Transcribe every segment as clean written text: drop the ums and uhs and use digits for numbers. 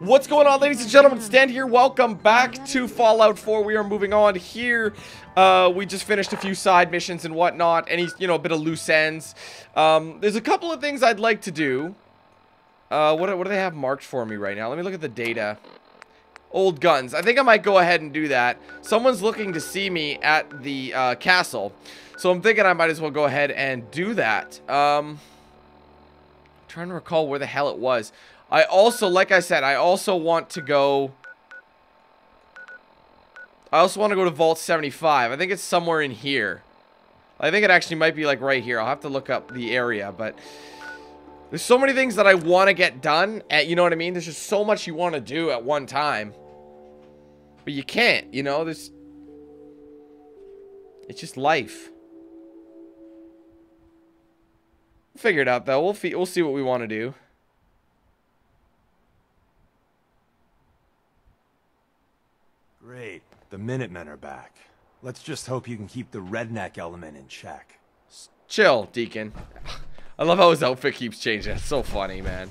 What's going on, ladies and gentlemen? Stan here. Welcome back to Fallout 4. We are moving on here. We just finished a few side missions and whatnot. A bit of loose ends. There's a couple of things I'd like to do. What do they have marked for me right now? Let me look at the data. Old guns. I think I might go ahead and do that. Someone's looking to see me at the castle. So I'm thinking I might as well go ahead and do that. Trying to recall where the hell it was. I also, like I said, I also want to go to Vault 75. I think it's somewhere in here. I think it actually might be like right here. I'll have to look up the area, but there's so many things that I want to get done. You know what I mean? There's just so much you want to do at one time, but you can't, you know? It's just life. We'll figure it out, though. We'll see what we want to do. Great. The Minutemen are back. Let's just hope you can keep the redneck element in check. Chill, Deacon. I love how his outfit keeps changing. It's so funny, man.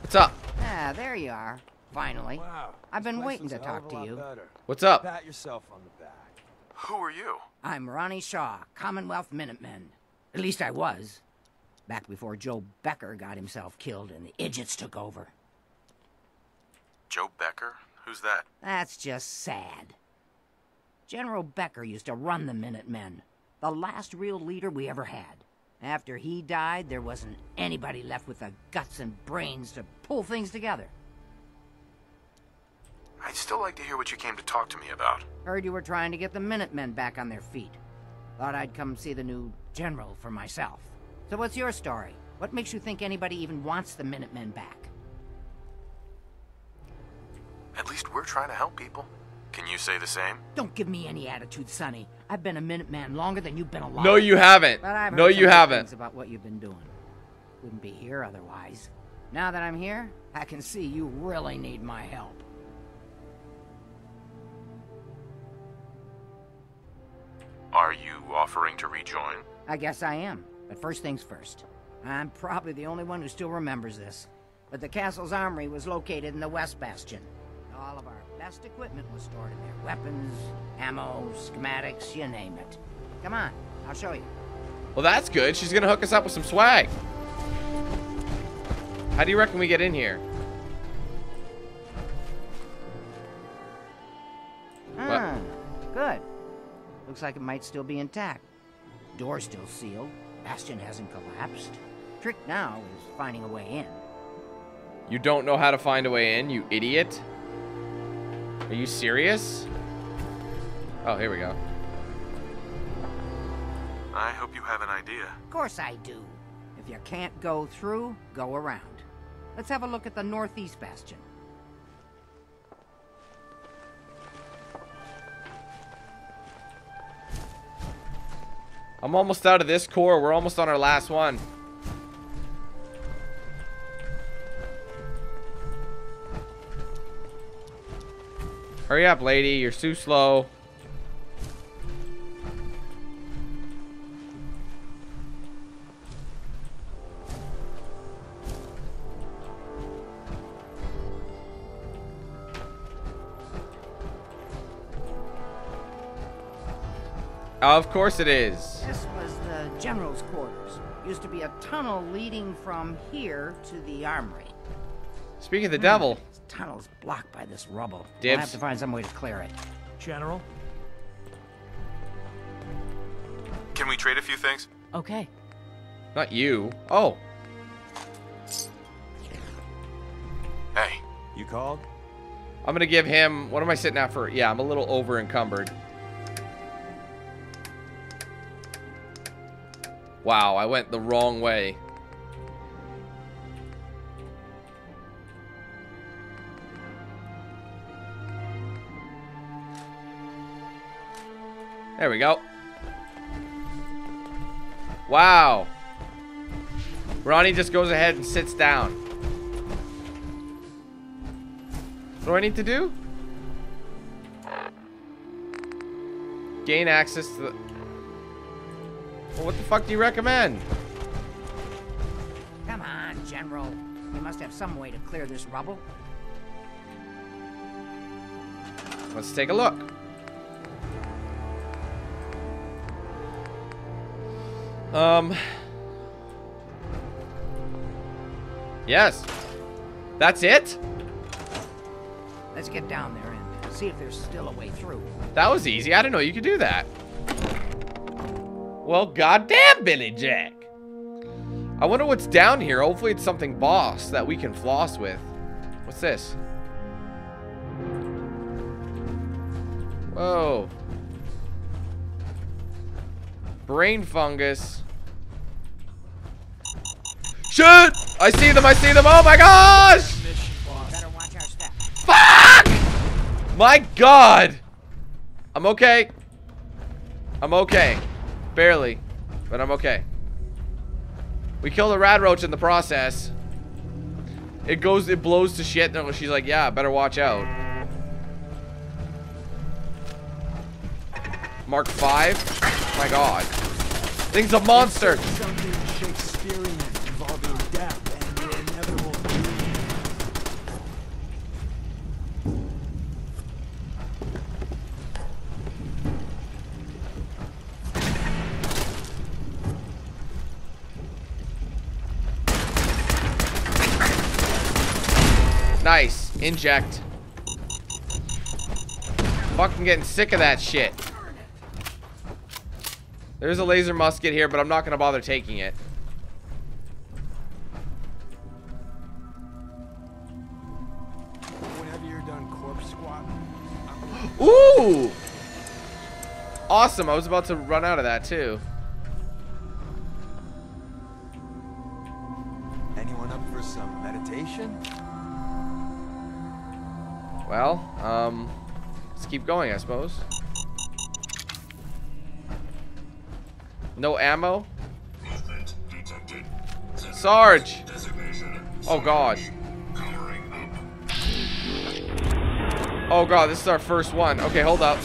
What's up? Ah, there you are. Finally. Wow. I've been waiting to talk to you. What's up? Pat yourself on the back. Who are you? I'm Ronnie Shaw, Commonwealth Minuteman. At least I was. Back before Joe Becker got himself killed and the idiots took over. Joe Becker? Who's that? That's just sad. General Becker used to run the Minutemen. The last real leader we ever had. After he died, there wasn't anybody left with the guts and brains to pull things together. I'd still like to hear what you came to talk to me about. Heard you were trying to get the Minutemen back on their feet. Thought I'd come see the new general for myself. So what's your story? What makes you think anybody even wants the Minutemen back? At least we're trying to help people. Can you say the same? Don't give me any attitude, Sonny. I've been a Minuteman longer than you've been alive. No, you haven't. But I've heard things about what you've been doing. Wouldn't be here otherwise. Now that I'm here, I can see you really need my help. Are you offering to rejoin? I guess I am. But first things first. I'm probably the only one who still remembers this. But the castle's armory was located in the West Bastion. All of our best equipment was stored in there. Weapons, ammo, schematics, you name it. Come on, I'll show you. Well, that's good. She's gonna hook us up with some swag. How do you reckon we get in here? Ah, good. Looks like it might still be intact. Door's still sealed. Bastion hasn't collapsed. Trick now is finding a way in. You don't know how to find a way in, you idiot. Are you serious? Oh, here we go. I hope you have an idea. Of course I do. If you can't go through, go around. Let's have a look at the Northeast Bastion. I'm almost out of this core. We're almost on our last one. Hurry up, lady. You're too slow. Of course it is. This was the general's quarters. Used to be a tunnel leading from here to the armory. Speaking of the devil. This tunnel's blocked by this rubble. Dibs. I'll have to find some way to clear it. General? Can we trade a few things? Okay. Not you. Oh. Hey. You called? I'm gonna give him... What am I sitting at for? Yeah, I'm a little over encumbered. Wow, I went the wrong way. There we go. Wow. Ronnie just goes ahead and sits down. What do I need to do? Gain access to the... Well, what the fuck do you recommend? Come on, Jack. General. We must have some way to clear this rubble. Let's take a look. Yes. That's it? Let's get down there and see if there's still a way through. That was easy. I didn't know you could do that. Well, goddamn, Billy Jack. I wonder what's down here. Hopefully it's something boss that we can floss with. What's this? Whoa. Brain fungus. Shit! I see them, I see them. Oh my gosh! Better watch our step. Fuck! My god! I'm okay. I'm okay. Barely, but I'm okay. We killed a rad roach in the process. It goes, it blows to shit. And she's like, yeah, better watch out. Mark 5. Oh my god. Thing's a monster. Something Shakespearean involving death and the inevitable. Nice. Inject. Fucking getting sick of that shit. There's a laser musket here, but I'm not going to bother taking it. Whenever you're done corpse squatting. Ooh! Awesome. I was about to run out of that too. Anyone up for some meditation? Well, let's keep going, I suppose. No ammo? Sarge! Oh god. Oh god, this is our first one. Okay, hold up.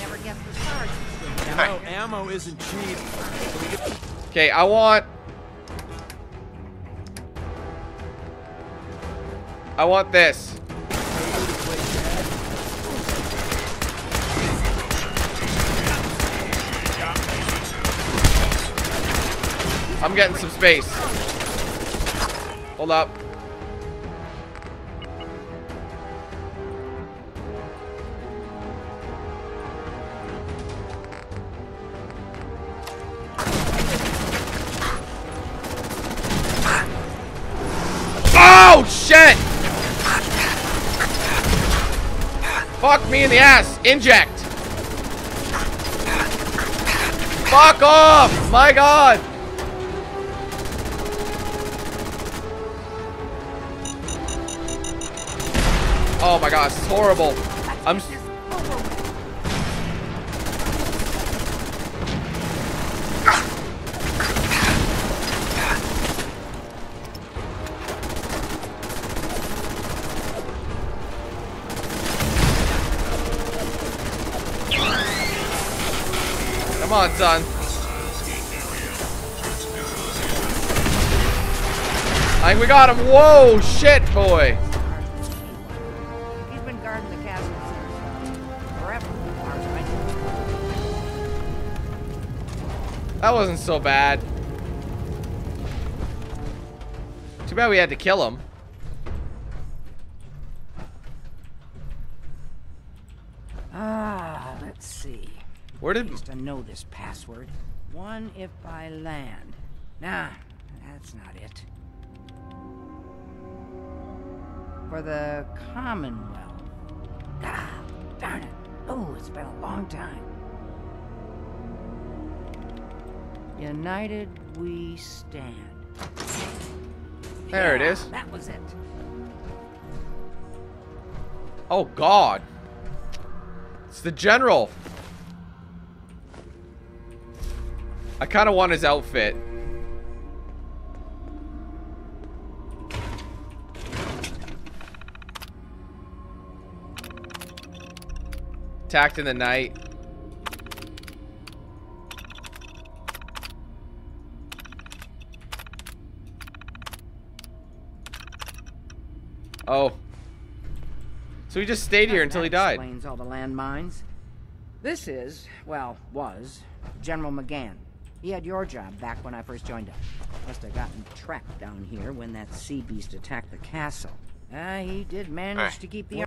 Ammo isn't cheap. Okay, I want... this. I'm getting some space. Hold up. Oh, shit! Fuck me in the ass. Inject. Fuck off! My god! Oh my gosh, it's horrible. I'm come on, son. I think we got him. Whoa, shit, boy. That wasn't so bad. Too bad we had to kill him. Ah, let's see. Where did I used to know this password? One if by land. Nah, that's not it. For the Commonwealth. Ah, darn it. Oh, it's been a long time. United we stand. There it is. That was it. Oh god. It's the general. I kind of want his outfit. Attacked in the night. Oh. So he just stayed here until he died. Explains all the landmines. This is, well, was General McGann. He had your job back when I first joined up. Must have gotten trapped down here when that sea beast attacked the castle. He did manage to keep the...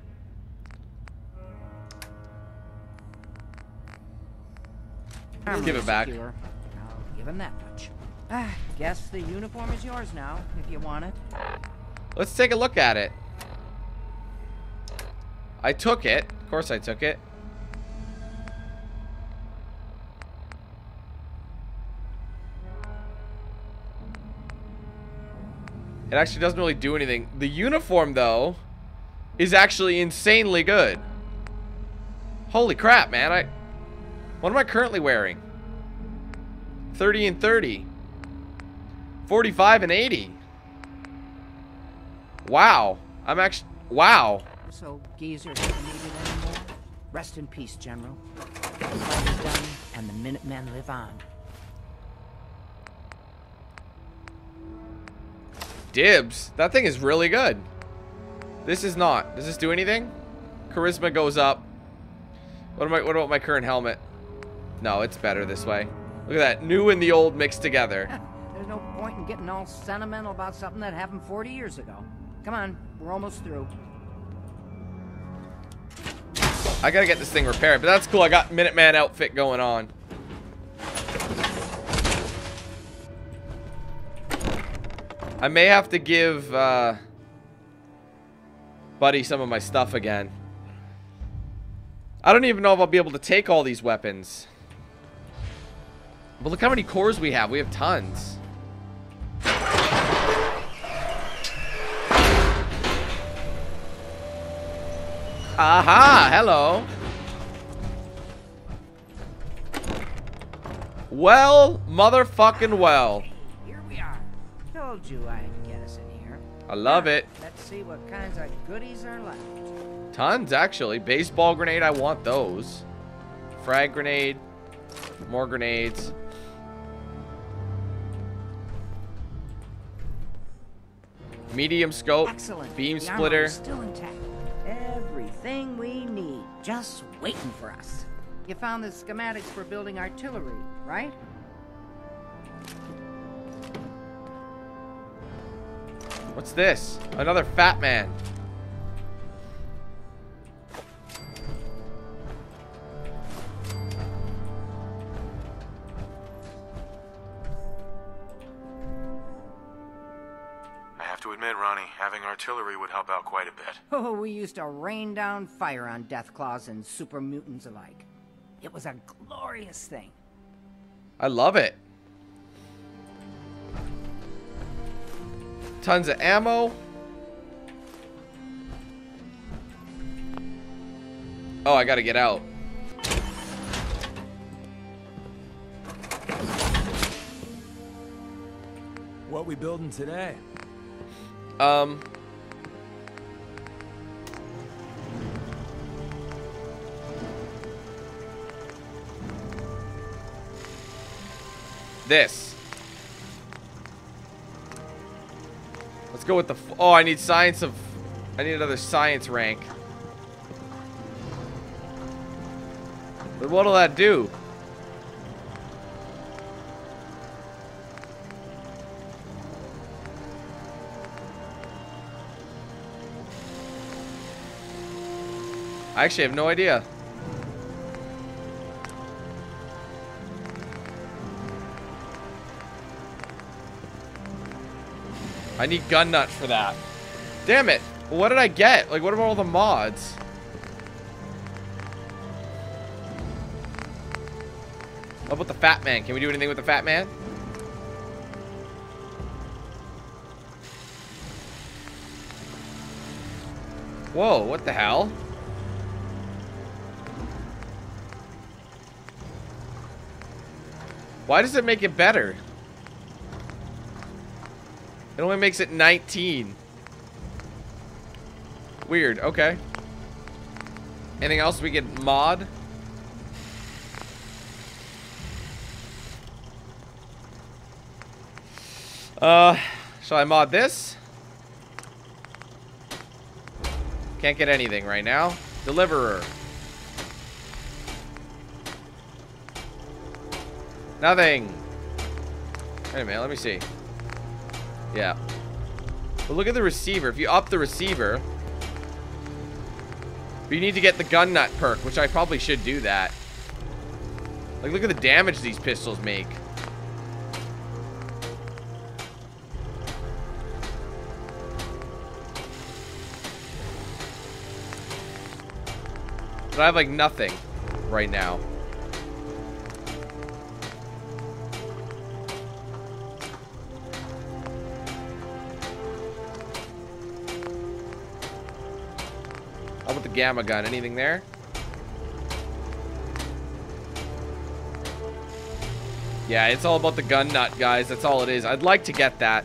Let's give it back. Secure. I'll give him that much. Ah, guess the uniform is yours now, if you want it. Let's take a look at it. I took it. Of course I took it. It actually doesn't really do anything. The uniform, though, is actually insanely good. Holy crap, man. What am I currently wearing? 30 and 30. 45 and 80. Wow. I'm actually... Wow. So, geezer isn't needed anymore. Rest in peace, General. The fight is done, and the Minutemen live on. Dibs. That thing is really good. This is not. Does this do anything? Charisma goes up. What about my current helmet? No, it's better this way. Look at that. New and the old mixed together. There's no point in getting all sentimental about something that happened 40 years ago. Come on. We're almost through. I gotta get this thing repaired, but that's cool. I got Minuteman outfit going on. I may have to give Buddy some of my stuff again. I don't even know if I'll be able to take all these weapons. But look how many cores we have. We have tons. Aha! Hello. Well, motherfucking well. I told you I'd get us in here. I love it. Let's see what kinds of goodies are left. Tons, actually. Baseball grenade, I want those. Frag grenade. More grenades. Medium scope. Excellent. Beam splitter. Still intact. Everything we need, just waiting for us. You found the schematics for building artillery, right? What's this? Another fat man. I have to admit, Ronnie, having artillery would help out quite a bit. Oh, we used to rain down fire on Deathclaws and super mutants alike. It was a glorious thing. I love it. Tons of ammo. Oh, I gotta get out. What we building today? This. Let's go with the... Oh, I need science of... I need another science rank. But what'll that do? I actually have no idea. I need gun nuts for that. Damn it. What did I get? Like, what about all the mods? What about the fat man? Can we do anything with the fat man? Whoa, what the hell? Why does it make it better? It only makes it 19. Weird. Okay. Anything else we can mod? Shall I mod this? Can't get anything right now. Deliverer. Nothing. Wait a minute, let me see. Yeah. But look at the receiver. If you up the receiver... But you need to get the gun nut perk, which I probably should do that. Like, look at the damage these pistols make. But I have, like, nothing right now. How about the gamma gun? Anything there? Yeah, it's all about the gun nut, guys. That's all it is. I'd like to get that.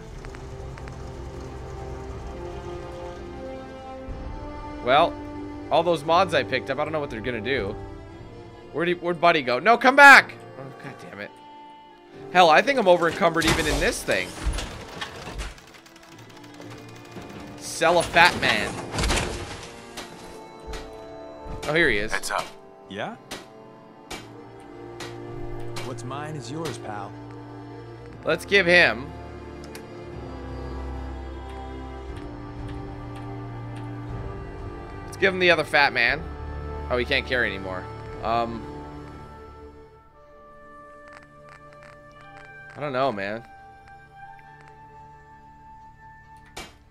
Well, all those mods I picked up, I don't know what they're gonna do. Where'd Buddy go? No, come back! Oh, god damn it. Hell, I think I'm over encumbered even in this thing. Sell a fat man. Oh, here he is. Heads up. Yeah? What's mine is yours, pal. Let's give him. Let's give him the other fat man. Oh, he can't carry anymore. I don't know, man.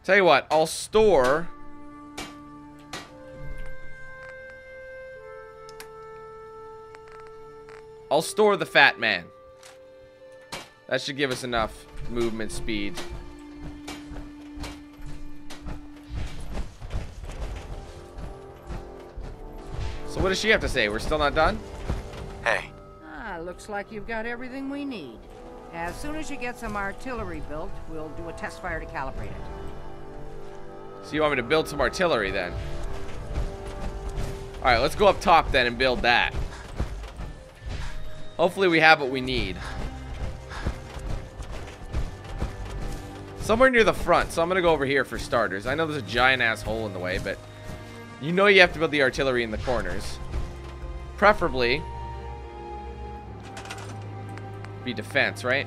Tell you what, I'll store... I'll store the fat man. That should give us enough movement speed. So what does she have to say? We're still not done? Hey. Ah, looks like you've got everything we need. As soon as you get some artillery built, we'll do a test fire to calibrate it. So you want me to build some artillery then? All right, let's go up top then and build that. Hopefully we have what we need. Somewhere near the front, so I'm gonna go over here for starters. I know there's a giant ass hole in the way, but you know you have to build the artillery in the corners. Preferably be defense, right?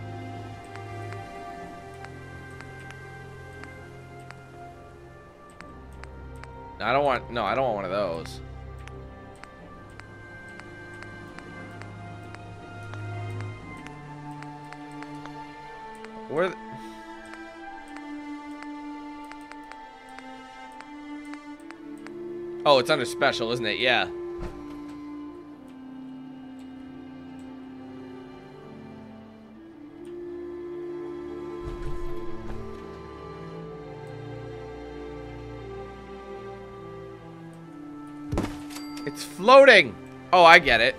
I don't want one of those. Where? Oh, it's under special, isn't it? Yeah. It's floating. Oh, I get it.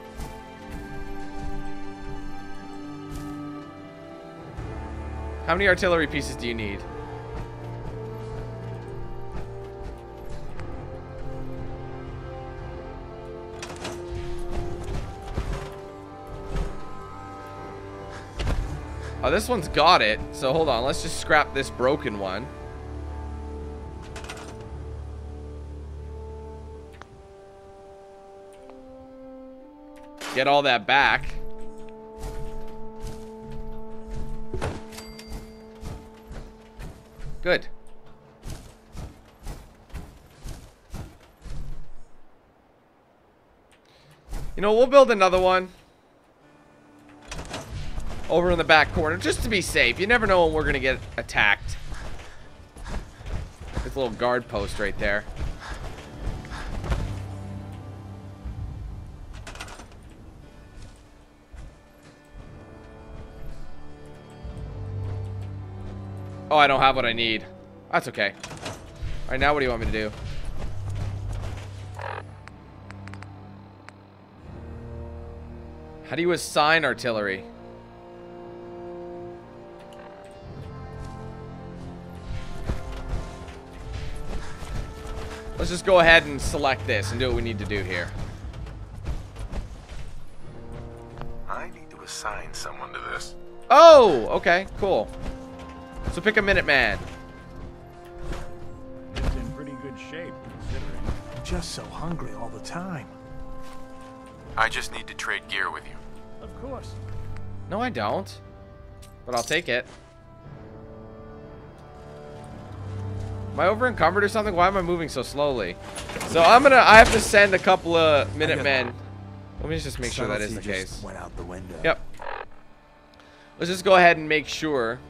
How many artillery pieces do you need? Oh, this one's got it. So hold on, let's just scrap this broken one. Get all that back. Good. You know, we'll build another one over in the back corner just to be safe. You never know when we're gonna get attacked. This little guard post right there. Oh, I don't have what I need. That's okay. All right, now what do you want me to do? How do you assign artillery? Let's just go ahead and select this and do what we need to do here. I need to assign someone to this. Oh, okay, cool. So pick a Minuteman. It's in pretty good good shape, considering. I'm just so hungry all the time. I just need to trade gear with you. Of course. No, I don't. But I'll take it. Am I over encumbered or something? Why am I moving so slowly? So I have to send a couple of Minutemen. Let me just make sure that is the case. Went out the window. Yep. Let's just go ahead and make sure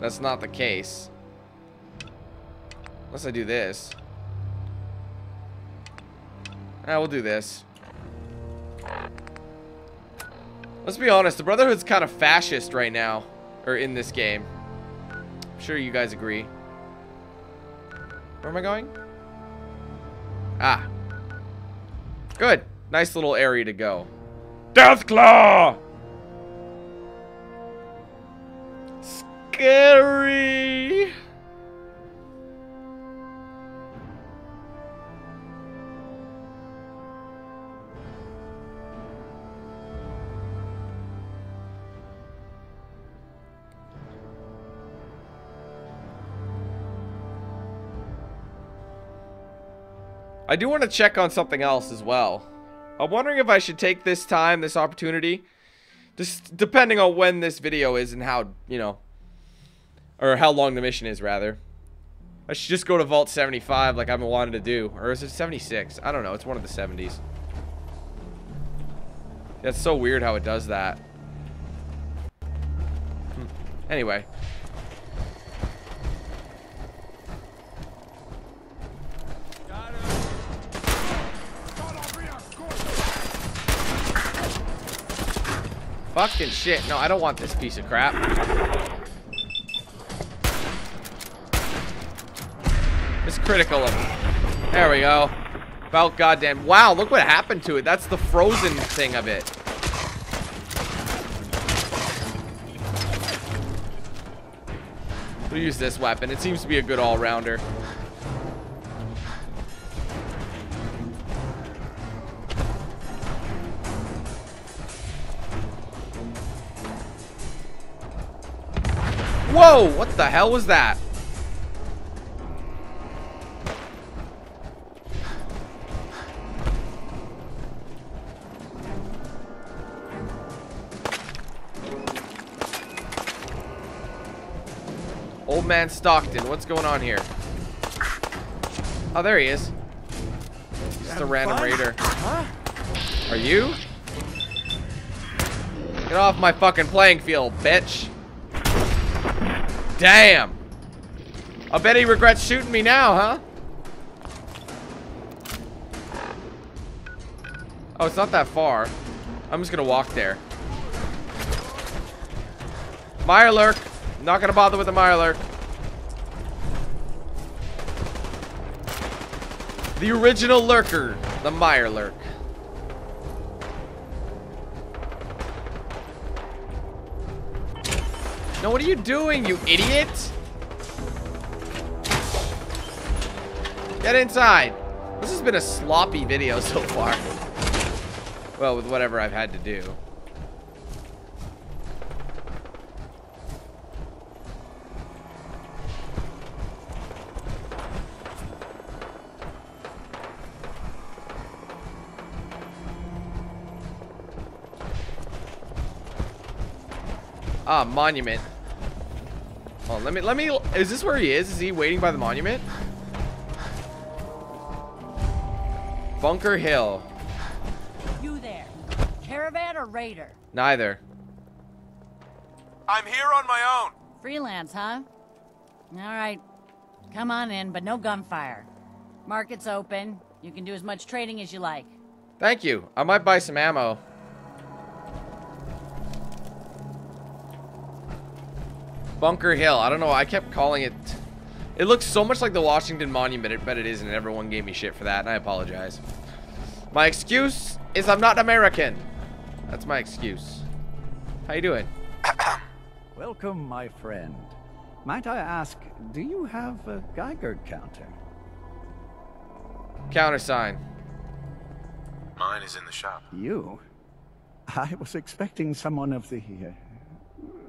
that's not the case. Unless I do this. Ah, we'll do this. Let's be honest, the Brotherhood's kind of fascist right now, or in this game. I'm sure you guys agree. Where am I going? Ah. Good. Nice little area to go. Deathclaw! Scary! I do want to check on something else as well. I'm wondering if I should take this time, this opportunity, just depending on when this video is and how, you know, or how long the mission is, rather. I should just go to Vault 75 like I've been wanting to do. Or is it 76? I don't know. It's one of the 70s. That's so weird how it does that. Anyway. Fucking shit. No, I don't want this piece of crap. It's critical of it. There we go. About goddamn. Wow, look what happened to it. That's the frozen thing of it. We'll use this weapon. It seems to be a good all-rounder. Whoa! What the hell was that? Old man Stockton, what's going on here? Oh, there he is. Just a random raider. Are you? Get off my fucking playing field, bitch. Damn! I bet he regrets shooting me now, huh? Oh, it's not that far. I'm just gonna walk there. Mirelurk! Not gonna bother with the Mirelurk. The original lurker, the Mirelurk. No, what are you doing, you idiot? Get inside. This has been a sloppy video so far. Well, with whatever I've had to do. Ah, monument. Oh, let me, is this where he is? Is he waiting by the monument? Bunker Hill. You there. Caravan or raider? Neither. I'm here on my own. Freelance, huh? All right. Come on in, but no gunfire. Market's open. You can do as much trading as you like. Thank you. I might buy some ammo. Bunker Hill. I don't know. I kept calling it. It looks so much like the Washington Monument, but it isn't. And everyone gave me shit for that, and I apologize. My excuse is I'm not American. That's my excuse. How you doing? Welcome, my friend. Might I ask, do you have a Geiger counter? Countersign. Mine is in the shop. You? I was expecting someone of the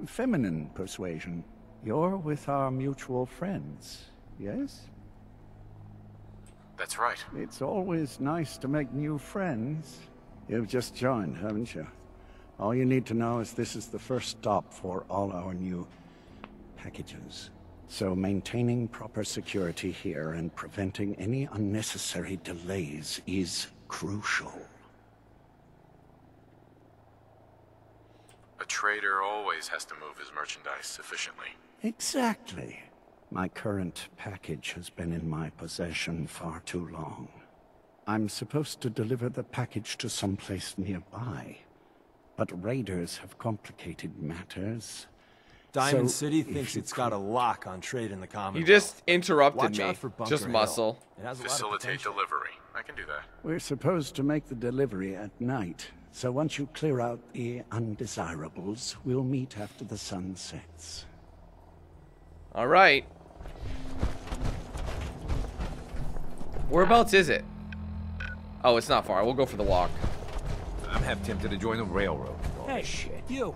feminine persuasion. You're with our mutual friends. Yes? That's right. It's always nice to make new friends. You've just joined, haven't you? All you need to know is this is the first stop for all our new packages. So maintaining proper security here and preventing any unnecessary delays is crucial. A trader always has to move his merchandise efficiently. Exactly. My current package has been in my possession far too long. I'm supposed to deliver the package to someplace nearby, but raiders have complicated matters. Diamond City thinks it's got a lock on trade in the Commonwealth. You just interrupted me. Just muscle. Facilitate delivery. I can do that. We're supposed to make the delivery at night. So once you clear out the undesirables, we'll meet after the sun sets. All right. Whereabouts is it? Oh, it's not far. We'll go for the walk. I'm half tempted to join the railroad. Hey, shit. You.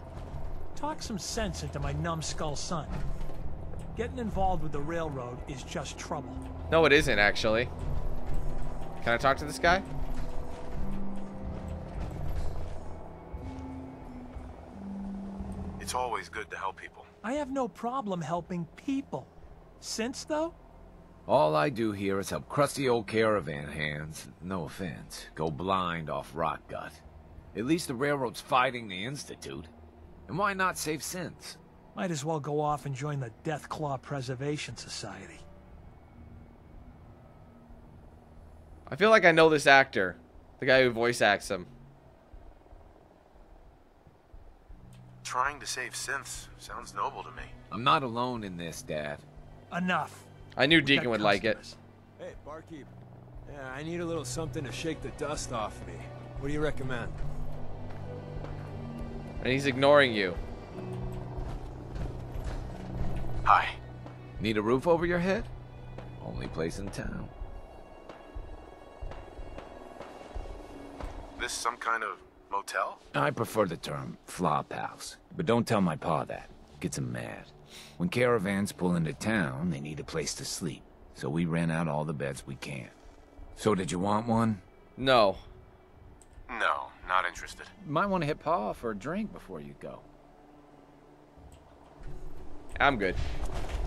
Talk some sense into my numbskull son. Getting involved with the railroad is just trouble. No, it isn't, actually. Can I talk to this guy? It's always good to help people. I have no problem helping people. Since, though? All I do here is help crusty old caravan hands, no offense, go blind off rock gut. At least the railroad's fighting the Institute. And why not save sense? Might as well go off and join the Deathclaw Preservation Society. I feel like I know this actor. The guy who voice acts him. Trying to save synths sounds noble to me. I'm not alone in this, Dad. Enough. I knew Deacon would like it. Hey, barkeep. Yeah, I need a little something to shake the dust off me. What do you recommend? And he's ignoring you. Hi. Need a roof over your head? Only place in town. This some kind of motel? I prefer the term flop house, but don't tell my pa that. Gets him mad. When caravans pull into town, they need a place to sleep, so we rent out all the beds we can. So did you want one? No. No. Not interested. Might want to hit Pa for a drink before you go. I'm good.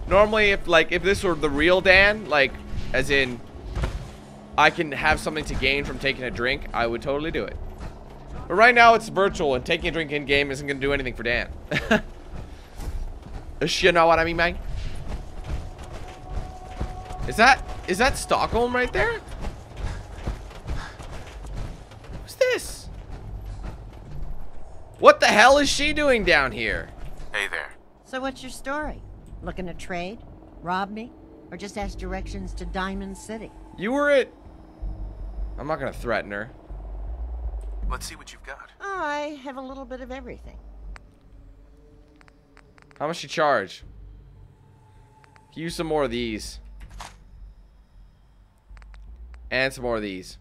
Normally, if this were the real Dan, like as in I can have something to gain from taking a drink, I would totally do it. But right now it's virtual, and taking a drink in game isn't gonna do anything for Dan. You know what I mean, man? Is that Stockholm right there? What's this? What the hell is she doing down here? Hey there. So what's your story? Looking to trade? Rob me? Or just ask directions to Diamond City? You were it. I'm not gonna threaten her. Let's see what you've got. Oh, I have a little bit of everything. How much you charge? Use some more of these. And some more of these.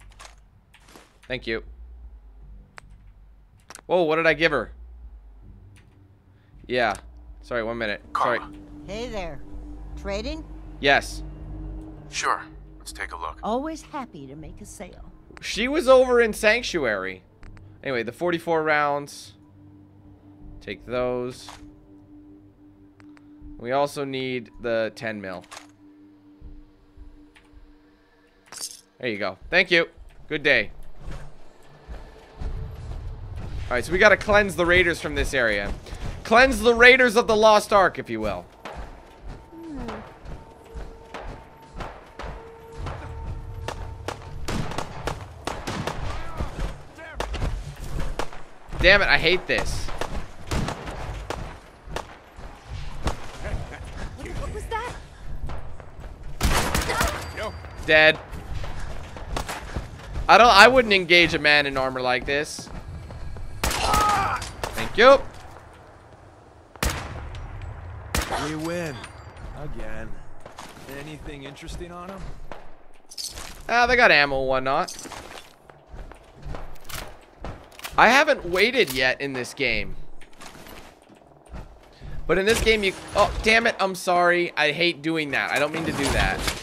Thank you. Whoa, what did I give her? Yeah. Sorry, 1 minute. Karma. Sorry. Hey there. Trading? Yes. Sure. Let's take a look. Always happy to make a sale. She was over in Sanctuary. Anyway, the 44 rounds. Take those. We also need the 10 mil. There you go. Thank you. Good day. Alright, so we gotta cleanse the raiders from this area. Cleanse the raiders of the Lost Ark, if you will. Damn it, I hate this. What was that? Dead. I wouldn't engage a man in armor like this. Yup. We win. Again. Anything interesting on them? Ah, they got ammo and whatnot. I haven't waited yet in this game. But in this game, you... Oh, damn it. I'm sorry. I hate doing that. I don't mean to do that.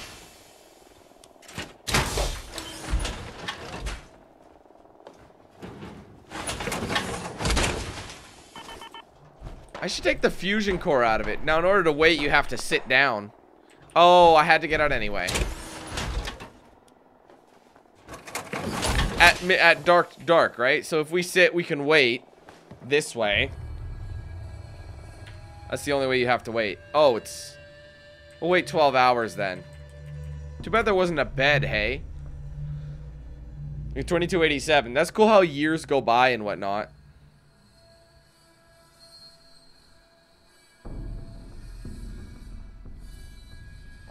I should take the fusion core out of it. Now, in order to wait, you have to sit down. Oh, I had to get out anyway. At dark, right? So if we sit, we can wait this way. That's the only way you have to wait. Oh, it's... We'll wait 12 hours then. Too bad there wasn't a bed, hey? You're 2287. That's cool how years go by and whatnot.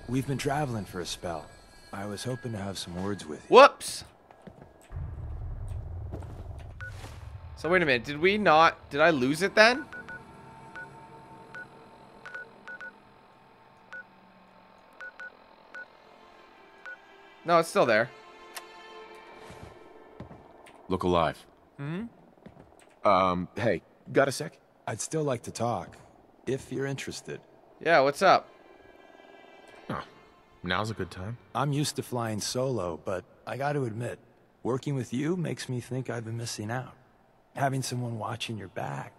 We've been traveling for a spell. I was hoping to have some words with you. Whoops! So wait a minute. Did we not... Did I lose it then? No, it's still there. Look alive. Mm-hmm. Hey, got a sec? I'd still like to talk, if you're interested. Yeah, what's up? Oh, now's a good time. I'm used to flying solo, but I got to admit, working with you makes me think I've been missing out. Having someone watching your back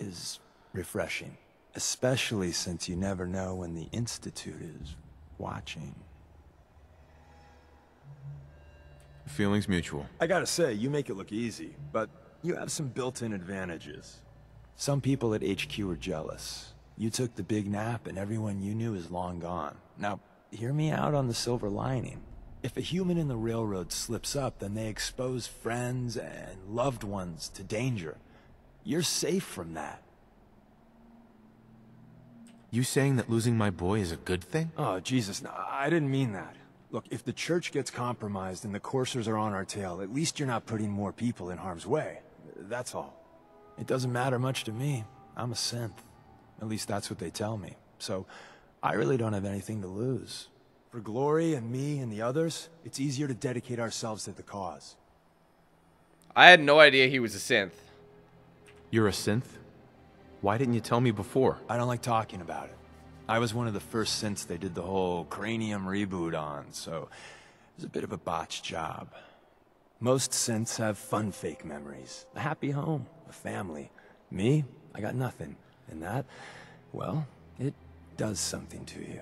is refreshing, especially since you never know when the Institute is watching. Feelings mutual. I gotta say, you make it look easy, but you have some built-in advantages. Some people at HQ are jealous. You took the big nap and everyone you knew is long gone. Now, hear me out on the silver lining. If a human in the railroad slips up, then they expose friends and loved ones to danger. You're safe from that. You saying that losing my boy is a good thing? Oh, Jesus, no, I didn't mean that. Look, if the church gets compromised and the coursers are on our tail, at least you're not putting more people in harm's way. That's all. It doesn't matter much to me. I'm a synth. At least that's what they tell me. So, I really don't have anything to lose. For Glory and me and the others, it's easier to dedicate ourselves to the cause. I had no idea he was a synth. You're a synth? Why didn't you tell me before? I don't like talking about it. I was one of the first synths they did the whole cranium reboot on, so it was a bit of a botched job. Most synths have fun fake memories, a happy home, a family. Me, I got nothing. And that, well, it does something to you.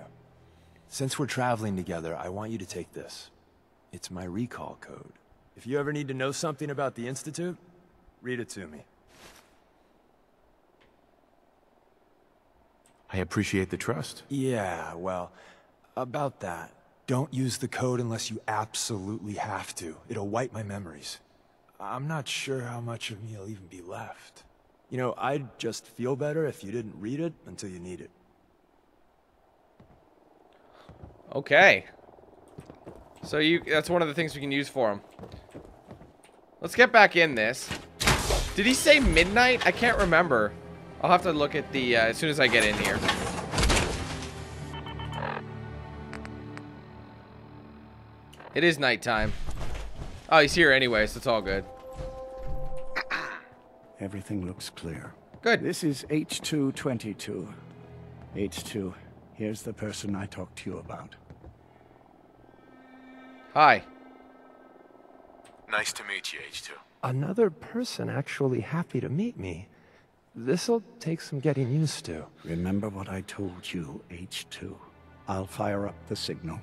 Since we're traveling together, I want you to take this. It's my recall code. If you ever need to know something about the Institute, read it to me. I appreciate the trust. Yeah, well, about that. Don't use the code unless you absolutely have to. It'll wipe my memories. I'm not sure how much of me will even be left. You know, I'd just feel better if you didn't read it until you need it. Okay. So that's one of the things we can use for him. Let's get back in this. Did he say midnight? I can't remember. I'll have to look at the, as soon as I get in here. It is nighttime. Oh, he's here anyway, so it's all good. Everything looks clear. Good. This is H2-22. H2, here's the person I talked to you about. Hi. Nice to meet you, H2. Another person actually happy to meet me. This'll take some getting used to. Remember what I told you, H2. I'll fire up the signal.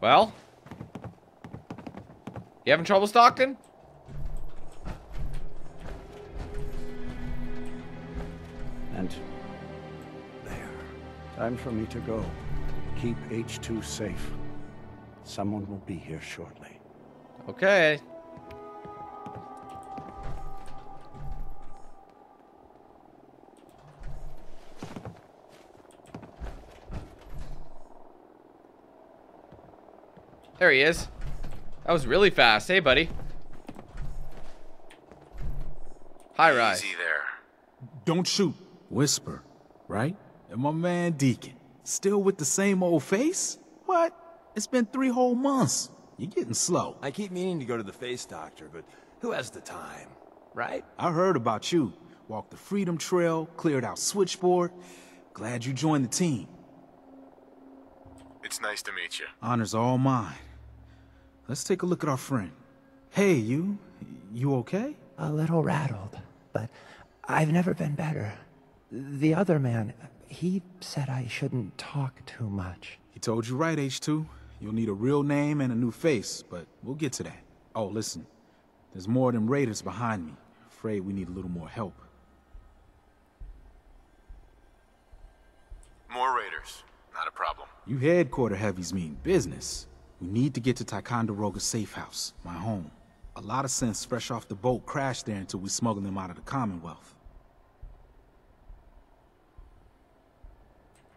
Well? You having trouble, Stockton? And... Time for me to go. Keep H2 safe. Someone will be here shortly. Okay. There he is. That was really fast. Hey, buddy. Hi, Ryze. Easy there. Don't shoot. Whisper, right? And my man Deacon Still with the same old face? What? It's been 3 whole months. You're getting slow. I keep meaning to go to the face doctor, but who has the time, right? I heard about you. Walked the Freedom Trail, cleared out Switchboard. Glad you joined the team. It's nice to meet you. Honor's all mine. Let's take a look at our friend. Hey, you okay? A little rattled, but I've never been better. The other man, he said I shouldn't talk too much. He told you right, H2. You'll need a real name and a new face, but we'll get to that. Oh, listen. There's more of them raiders behind me. Afraid we need a little more help. More raiders. Not a problem. You headquarter heavies mean business. We need to get to Ticonderoga safe house, my home. A lot of sense fresh off the boat crashed there until we smuggled them out of the Commonwealth.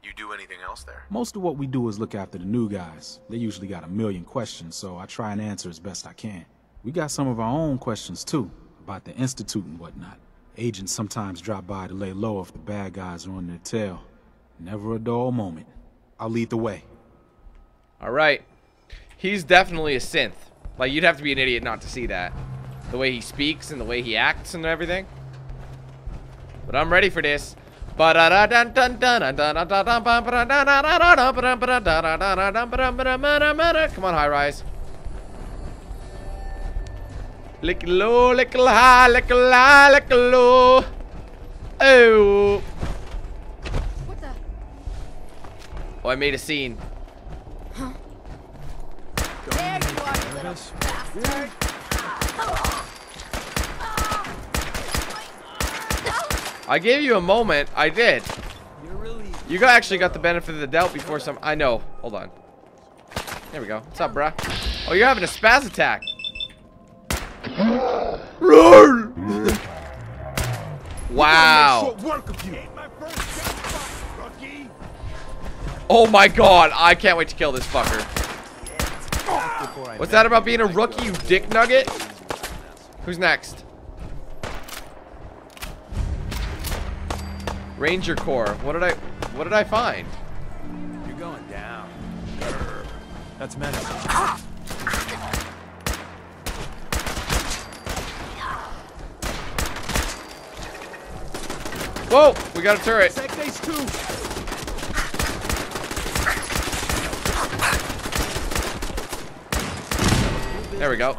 You do anything else there? Most of what we do is look after the new guys. They usually got 1,000,000 questions, so I try and answer as best I can. We got some of our own questions too, about the Institute and whatnot. Agents sometimes drop by to lay low if the bad guys are on their tail. Never a dull moment. I'll lead the way. Alright. He's definitely a synth. Like, you'd have to be an idiot not to see that. The way he speaks and the way he acts and everything. But I'm ready for this. Come on, Hi-Ryze. Lick low, lick high, lick high, lick low. Oh. What the? Oh, I made a scene. Huh? There you are, you little bastard. I gave you a moment. I did. You actually got the benefit of the doubt before some. I know. Hold on. There we go. What's up, bruh? Oh, you're having a spaz attack. Wow. Oh my god. I can't wait to kill this fucker. What's that about being a rookie, you dick nugget? Who's next? Ranger Corps. What did I find? You're going down. That's medicine. Whoa! We got a turret. There we go.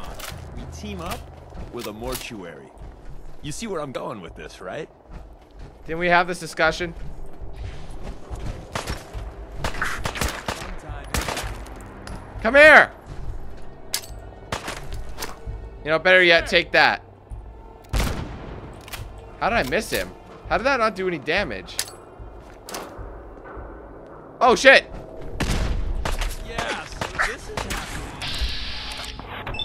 We team up with a mortuary. You see where I'm going with this, right? Didn't we have this discussion? Come here! You know, better yet, take that. How did I miss him? How did that not do any damage? Oh, shit! Yes, this is happening.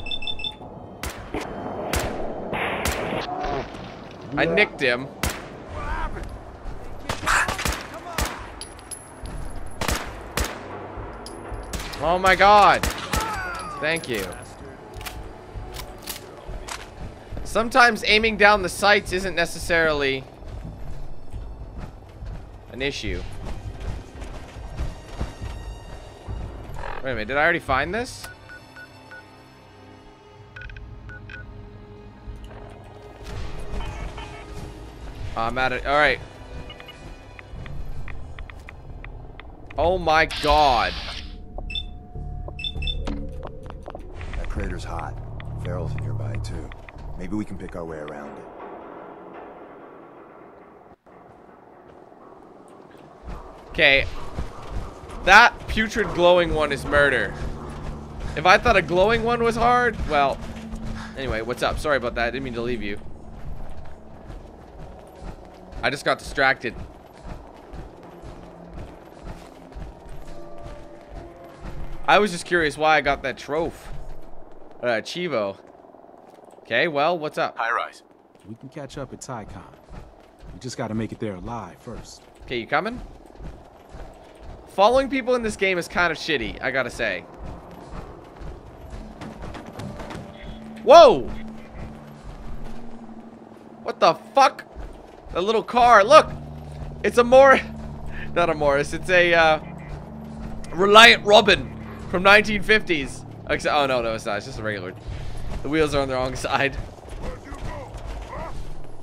I nicked him. Oh my god. Thank you. Sometimes aiming down the sights isn't necessarily an issue. Wait a minute, did I already find this? I'm at it. Alright. Oh my god. Crater's hot. Feral's nearby too. Maybe we can pick our way around it. Okay. That putrid glowing one is murder. If I thought a glowing one was hard, well. Anyway, what's up? Sorry about that. I didn't mean to leave you. I just got distracted. I was just curious why I got that trophy. Chivo. Okay, well, what's up? Hi-Ryze. We can catch up at Ticon. We just gotta make it there alive first. Okay, you coming? Following people in this game is kind of shitty, I gotta say. Whoa! What the fuck? That little car, look! It's a Morris. Not a Morris, it's a, Reliant Robin from 1950s. Except, oh, no, no, it's not. It's just a regular. The wheels are on the wrong side. Where'd you go,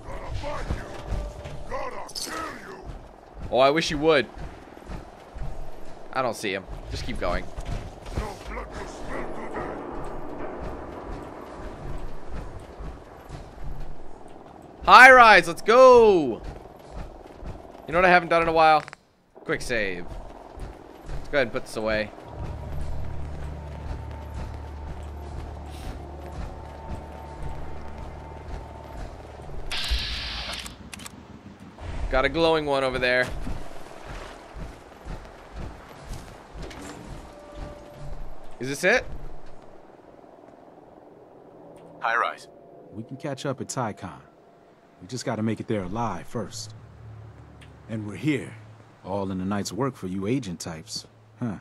huh? Gonna find you. Gonna kill you. Oh, I wish you would. I don't see him. Just keep going. No blood was spilled today. Hi, Ryze. Let's go. You know what I haven't done in a while? Quick save. Let's go ahead and put this away. Got a glowing one over there. Is this it? Hi, Ryze. We can catch up at Ticon. We just got to make it there alive first. And we're here. All in a night's work for you agent types. Huh.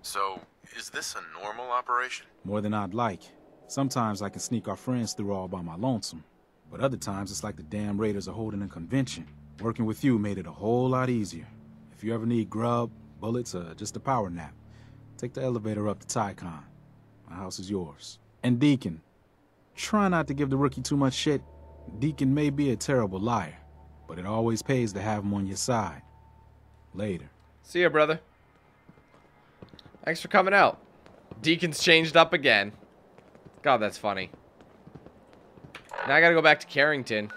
So, is this a normal operation? More than I'd like. Sometimes I can sneak our friends through all by my lonesome. But other times, it's like the damn raiders are holding a convention. Working with you made it a whole lot easier. If you ever need grub, bullets, or just a power nap, take the elevator up to Ticon. My house is yours. And Deacon, try not to give the rookie too much shit. Deacon may be a terrible liar, but it always pays to have him on your side. Later. See ya, brother. Thanks for coming out. Deacon's changed up again. God, that's funny. Now I gotta go back to Carrington.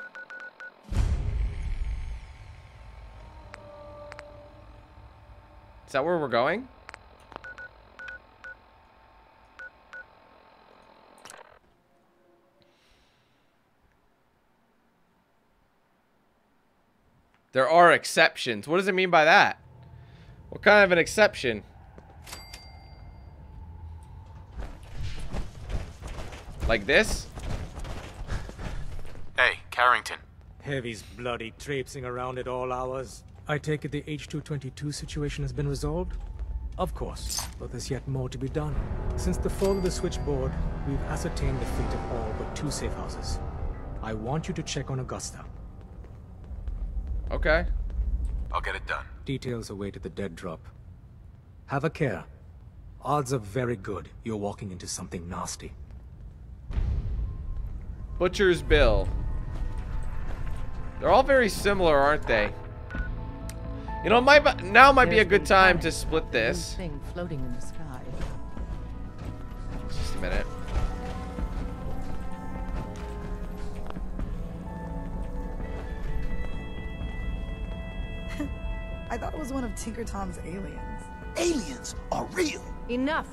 Is that where we're going? There are exceptions. What does it mean by that? What kind of an exception? Like this? Hey, Carrington. Heavy's bloody traipsing around at all hours. I take it the H2-22 situation has been resolved? Of course, but there's yet more to be done. Since the fall of the Switchboard, we've ascertained the fate of all but 2 safe houses. I want you to check on Augusta. Okay. I'll get it done. Details await at the dead drop. Have a care. Odds are very good you're walking into something nasty. Butcher's Bill. They're all very similar, aren't they? You know, now might be a good time to split this. Thing floating in the sky. Just a minute. I thought it was one of Tinker Tom's aliens. Aliens are real. Enough.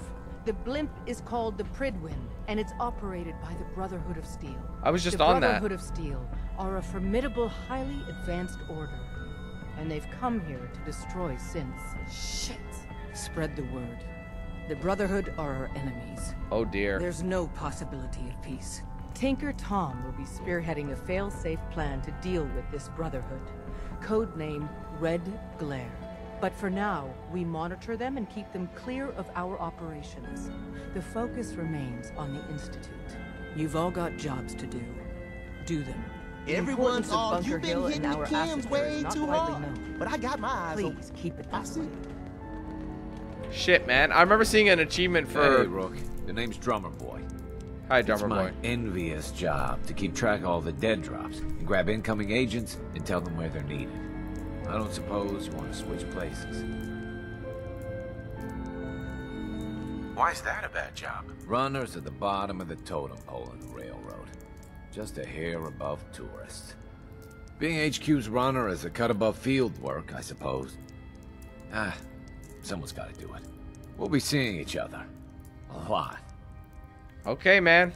The blimp is called the Prydwen, and it's operated by the Brotherhood of Steel. I was just on that. The Brotherhood of Steel are a formidable, highly advanced order, and they've come here to destroy since. Shit. Spread the word. The Brotherhood are our enemies. Oh dear. There's no possibility of peace. Tinker Tom will be spearheading a fail-safe plan to deal with this Brotherhood, codenamed Red Glare. But for now, we monitor them and keep them clear of our operations. The focus remains on the Institute. You've all got jobs to do. Do them. Everyone's all you've been hitting the Kims way too hard. But I got my eyes on. Please keep it this way. Shit, man. I remember seeing an achievement for. Hey, Rook. The name's Drummer Boy. Hi, Drummer Boy. It's my envious job to keep track of all the dead drops and grab incoming agents and tell them where they're needed. I don't suppose you want to switch places. Why is that a bad job? Runners at the bottom of the totem pole in the railroad. Just a hair above tourists. Being HQ's runner is a cut above field work, I suppose. Ah, someone's got to do it. We'll be seeing each other. A lot. Okay, man.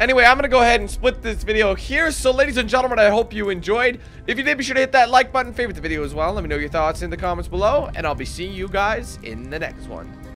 Anyway, I'm going to go ahead and split this video here. So, ladies and gentlemen, I hope you enjoyed. If you did, be sure to hit that like button, favorite the video as well. Let me know your thoughts in the comments below, and I'll be seeing you guys in the next one.